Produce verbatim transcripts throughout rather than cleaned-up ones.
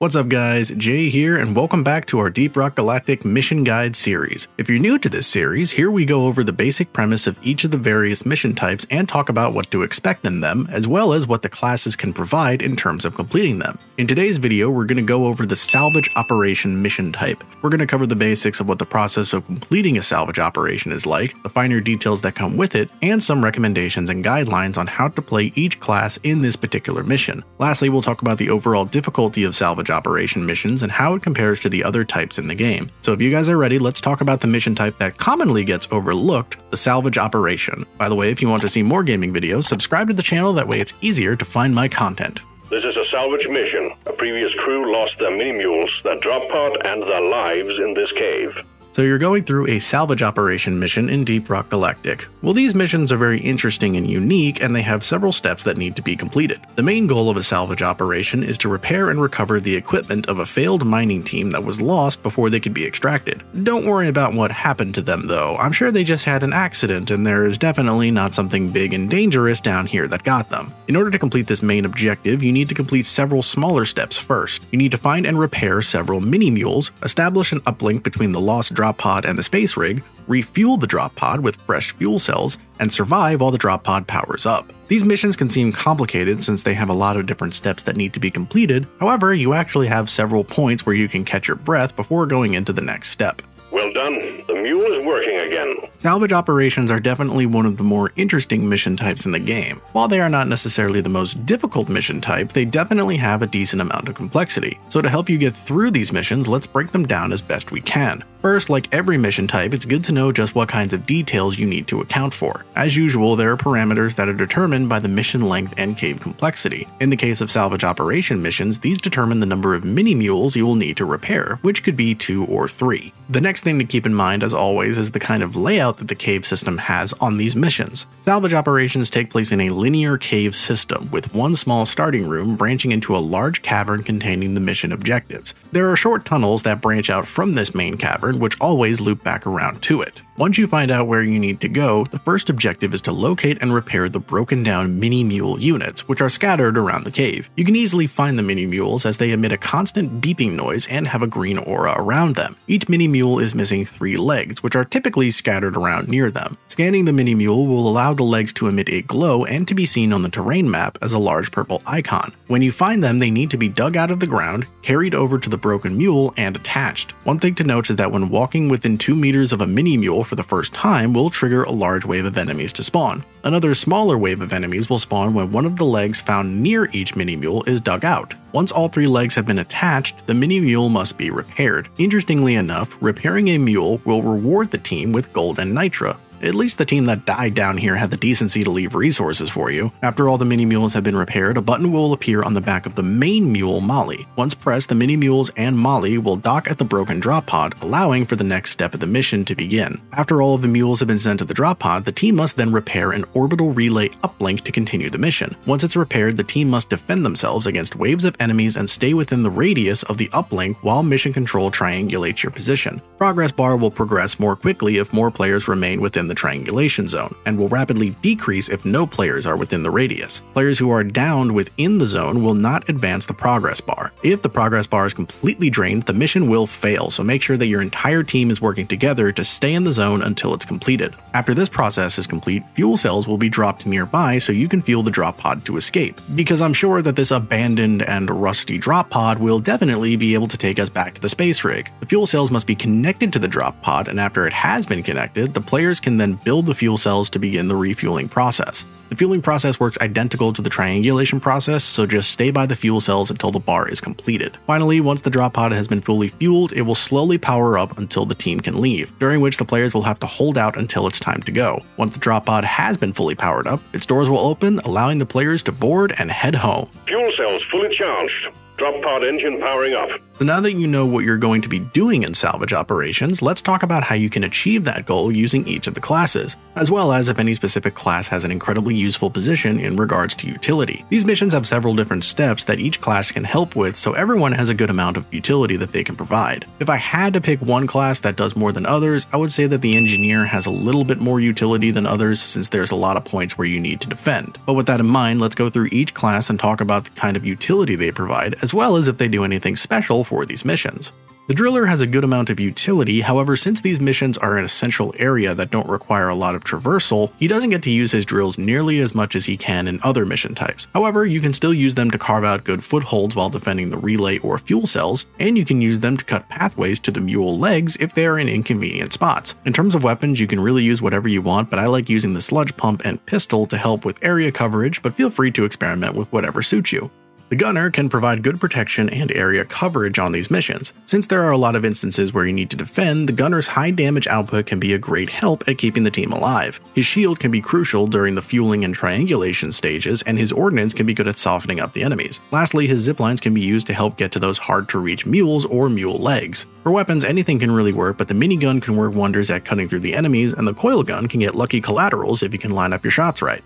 What's up guys, Jay here and welcome back to our Deep Rock Galactic Mission Guide series. If you're new to this series, here we go over the basic premise of each of the various mission types and talk about what to expect in them, as well as what the classes can provide in terms of completing them. In today's video, we're going to go over the salvage operation mission type. We're going to cover the basics of what the process of completing a salvage operation is like, the finer details that come with it, and some recommendations and guidelines on how to play each class in this particular mission. Lastly, we'll talk about the overall difficulty of salvage operation missions and how it compares to the other types in the game. So if you guys are ready, let's talk about the mission type that commonly gets overlooked, the salvage operation. By the way, if you want to see more gaming videos, subscribe to the channel, that way it's easier to find my content. This is a salvage mission. A previous crew lost their mini-mules, their drop pod, and their lives in this cave. So you're going through a salvage operation mission in Deep Rock Galactic. Well, these missions are very interesting and unique, and they have several steps that need to be completed. The main goal of a salvage operation is to repair and recover the equipment of a failed mining team that was lost before they could be extracted. Don't worry about what happened to them though, I'm sure they just had an accident and there is definitely not something big and dangerous down here that got them. In order to complete this main objective, you need to complete several smaller steps first. You need to find and repair several mini-mules, establish an uplink between the lost drop pod and the space rig, refuel the drop pod with fresh fuel cells, and survive while the drop pod powers up. These missions can seem complicated since they have a lot of different steps that need to be completed. However, you actually have several points where you can catch your breath before going into the next step. Well done, the mule is working again. Salvage operations are definitely one of the more interesting mission types in the game. While they are not necessarily the most difficult mission type, they definitely have a decent amount of complexity. So to help you get through these missions, let's break them down as best we can. First, like every mission type, it's good to know just what kinds of details you need to account for. As usual, there are parameters that are determined by the mission length and cave complexity. In the case of salvage operation missions, these determine the number of mini-mules you will need to repair, which could be two or three. The next thing to keep in mind, as always, is the kind of layout that the cave system has on these missions. Salvage operations take place in a linear cave system, with one small starting room branching into a large cavern containing the mission objectives. There are short tunnels that branch out from this main cavern, which always loop back around to it. Once you find out where you need to go, the first objective is to locate and repair the broken down mini-mule units, which are scattered around the cave. You can easily find the mini-mules as they emit a constant beeping noise and have a green aura around them. Each mini-mule is missing three legs, which are typically scattered around near them. Scanning the mini-mule will allow the legs to emit a glow and to be seen on the terrain map as a large purple icon. When you find them, they need to be dug out of the ground, carried over to the broken mule, and attached. One thing to note is that when walking within two meters of a mini-mule for the first time will trigger a large wave of enemies to spawn. Another smaller wave of enemies will spawn when one of the legs found near each mini-mule is dug out. Once all three legs have been attached, the mini-mule must be repaired. Interestingly enough, repairing a mule will reward the team with gold and nitra. At least the team that died down here had the decency to leave resources for you. After all the mini-mules have been repaired, a button will appear on the back of the main mule, Molly. Once pressed, the mini-mules and Molly will dock at the broken drop pod, allowing for the next step of the mission to begin. After all of the mules have been sent to the drop pod, the team must then repair an orbital relay uplink to continue the mission. Once it's repaired, the team must defend themselves against waves of enemies and stay within the radius of the uplink while mission control triangulates your position. Progress bar will progress more quickly if more players remain within the the triangulation zone, and will rapidly decrease if no players are within the radius. Players who are downed within the zone will not advance the progress bar. If the progress bar is completely drained, the mission will fail, so make sure that your entire team is working together to stay in the zone until it's completed. After this process is complete, fuel cells will be dropped nearby so you can fuel the drop pod to escape, because I'm sure that this abandoned and rusty drop pod will definitely be able to take us back to the space rig. The fuel cells must be connected to the drop pod, and after it has been connected, the players can then build the fuel cells to begin the refueling process. The fueling process works identical to the triangulation process, so just stay by the fuel cells until the bar is completed. Finally, once the drop pod has been fully fueled, it will slowly power up until the team can leave, during which the players will have to hold out until it's time to go. Once the drop pod has been fully powered up, its doors will open, allowing the players to board and head home. Fuel cells fully charged. Drop pod engine powering up. So now that you know what you're going to be doing in salvage operations, let's talk about how you can achieve that goal using each of the classes, as well as if any specific class has an incredibly useful position in regards to utility. These missions have several different steps that each class can help with, so everyone has a good amount of utility that they can provide. If I had to pick one class that does more than others, I would say that the engineer has a little bit more utility than others since there's a lot of points where you need to defend. But with that in mind, let's go through each class and talk about the kind of utility they provide, as as well as if they do anything special for these missions. The driller has a good amount of utility, however, since these missions are in a central area that don't require a lot of traversal, he doesn't get to use his drills nearly as much as he can in other mission types. However, you can still use them to carve out good footholds while defending the relay or fuel cells, and you can use them to cut pathways to the mule legs if they are in inconvenient spots. In terms of weapons, you can really use whatever you want, but I like using the sludge pump and pistol to help with area coverage, but feel free to experiment with whatever suits you. The gunner can provide good protection and area coverage on these missions. Since there are a lot of instances where you need to defend, the gunner's high damage output can be a great help at keeping the team alive. His shield can be crucial during the fueling and triangulation stages, and his ordnance can be good at softening up the enemies. Lastly, his ziplines can be used to help get to those hard-to-reach mules or mule legs. For weapons, anything can really work, but the minigun can work wonders at cutting through the enemies, and the coil gun can get lucky collaterals if you can line up your shots right.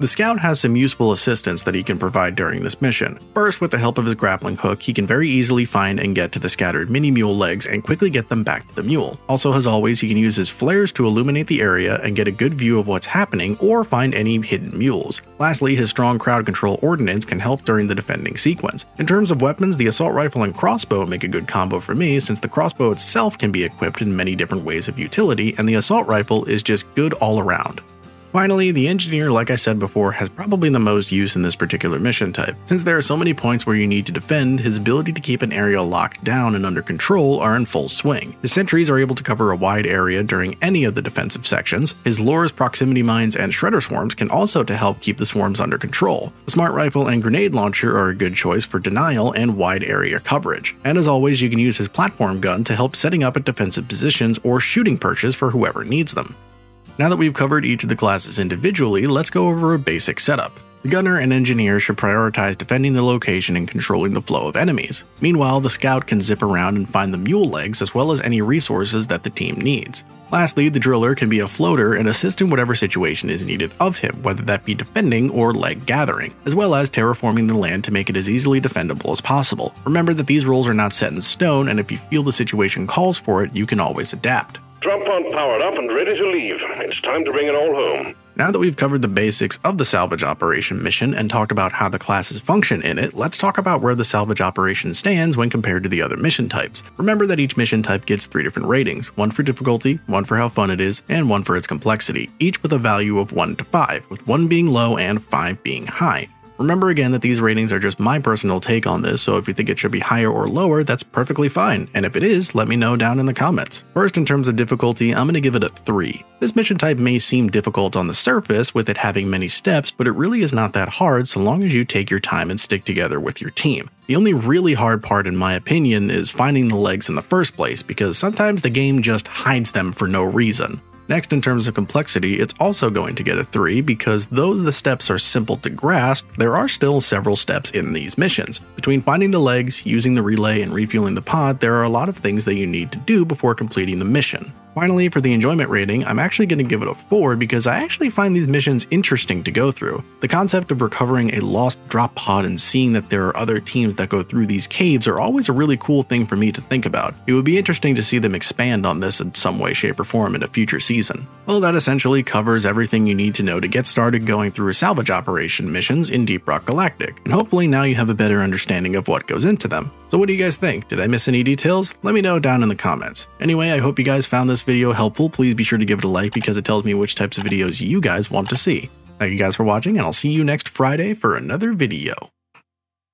The scout has some useful assistance that he can provide during this mission. First, with the help of his grappling hook, he can very easily find and get to the scattered mini-mule legs and quickly get them back to the mule. Also, as always, he can use his flares to illuminate the area and get a good view of what's happening or find any hidden mules. Lastly, his strong crowd control ordnance can help during the defending sequence. In terms of weapons, the assault rifle and crossbow make a good combo for me, since the crossbow itself can be equipped in many different ways of utility, and the assault rifle is just good all around. Finally, the engineer, like I said before, has probably the most use in this particular mission type. Since there are so many points where you need to defend, his ability to keep an area locked down and under control are in full swing. The sentries are able to cover a wide area during any of the defensive sections. His lures, proximity mines, and shredder swarms can also to help keep the swarms under control. The smart rifle and grenade launcher are a good choice for denial and wide area coverage. And as always, you can use his platform gun to help setting up at defensive positions or shooting perches for whoever needs them. Now that we've covered each of the classes individually, let's go over a basic setup. The gunner and engineer should prioritize defending the location and controlling the flow of enemies. Meanwhile, the scout can zip around and find the mule legs as well as any resources that the team needs. Lastly, the driller can be a floater and assist in whatever situation is needed of him, whether that be defending or leg gathering, as well as terraforming the land to make it as easily defendable as possible. Remember that these roles are not set in stone, and if you feel the situation calls for it, you can always adapt. Drop on powered up and ready to leave. It's time to bring it all home. Now that we've covered the basics of the salvage operation mission and talked about how the classes function in it, let's talk about where the salvage operation stands when compared to the other mission types. Remember that each mission type gets three different ratings, one for difficulty, one for how fun it is, and one for its complexity, each with a value of one to five, with one being low and five being high. Remember again that these ratings are just my personal take on this, so if you think it should be higher or lower, that's perfectly fine, and if it is, let me know down in the comments. First, in terms of difficulty, I'm going to give it a three. This mission type may seem difficult on the surface with it having many steps, but it really is not that hard so long as you take your time and stick together with your team. The only really hard part, in my opinion, is finding the legs in the first place, because sometimes the game just hides them for no reason. Next, in terms of complexity, it's also going to get a three because though the steps are simple to grasp, there are still several steps in these missions. Between finding the legs, using the relay, and refueling the pod, there are a lot of things that you need to do before completing the mission. Finally, for the enjoyment rating, I'm actually going to give it a four because I actually find these missions interesting to go through. The concept of recovering a lost drop pod and seeing that there are other teams that go through these caves are always a really cool thing for me to think about. It would be interesting to see them expand on this in some way, shape, or form in a future season. Well, that essentially covers everything you need to know to get started going through salvage operation missions in Deep Rock Galactic, and hopefully now you have a better understanding of what goes into them. So what do you guys think? Did I miss any details? Let me know down in the comments. Anyway, I hope you guys found this video helpful. Please be sure to give it a like because it tells me which types of videos you guys want to see. Thank you guys for watching, and I'll see you next Friday for another video.